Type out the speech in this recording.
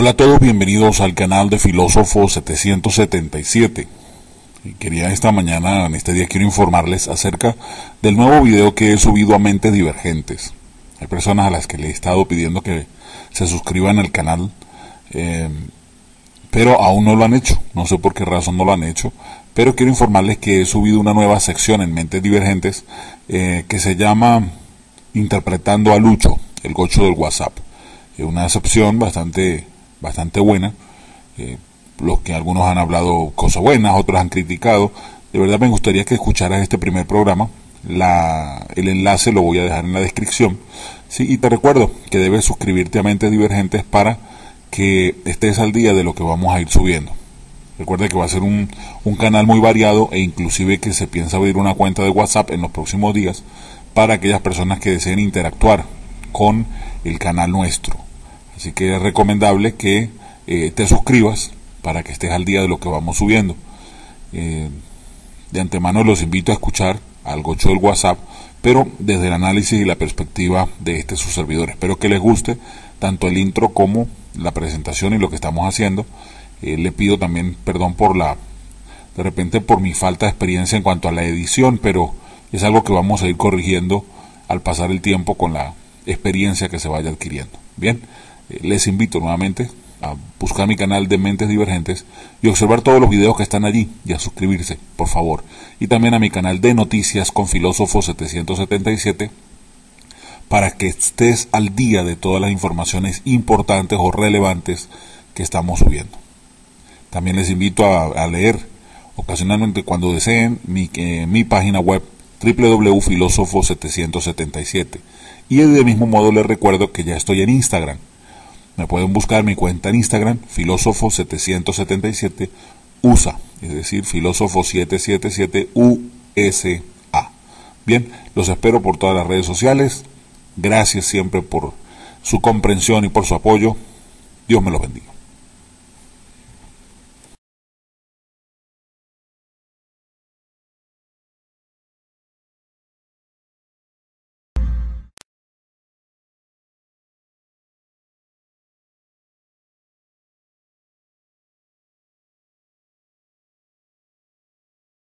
Hola a todos, bienvenidos al canal de Filósofo777. Quería esta mañana, en este día, quiero informarles acerca del nuevo video que he subido a Mentes Divergentes. Hay personas a las que le he estado pidiendo que se suscriban al canal, pero aún no lo han hecho. No sé por qué razón no lo han hecho, pero quiero informarles que he subido una nueva sección en Mentes Divergentes que se llama Interpretando a Lucho, el gocho del WhatsApp. Una excepción bastante buena. Los que algunos han hablado cosas buenas, otros han criticado. De verdad me gustaría que escucharas este primer programa. El enlace lo voy a dejar en la descripción, ¿sí? Y te recuerdo que debes suscribirte a Mentes Divergentes para que estés al día de lo que vamos a ir subiendo. Recuerda que va a ser un canal muy variado e inclusive que se piensa abrir una cuenta de WhatsApp en los próximos días para aquellas personas que deseen interactuar con el canal nuestro. Así que es recomendable que te suscribas para que estés al día de lo que vamos subiendo. De antemano los invito a escuchar al gocho del WhatsApp, pero desde el análisis y la perspectiva de este su servidor. Espero que les guste tanto el intro como la presentación y lo que estamos haciendo. Le pido también perdón por mi falta de experiencia en cuanto a la edición, pero es algo que vamos a ir corrigiendo al pasar el tiempo con la experiencia que se vaya adquiriendo. Bien, les invito nuevamente a buscar mi canal de Mentes Divergentes y observar todos los videos que están allí y a suscribirse, por favor. Y también a mi canal de Noticias con Filósofo777 para que estés al día de todas las informaciones importantes o relevantes que estamos subiendo. También les invito a leer ocasionalmente, cuando deseen, mi página web www.filósofo777. Y de mismo modo les recuerdo que ya estoy en Instagram. Me pueden buscar mi cuenta en Instagram, filósofo777USA, es decir, filósofo777USA. Bien, los espero por todas las redes sociales. Gracias siempre por su comprensión y por su apoyo. Dios me los bendiga.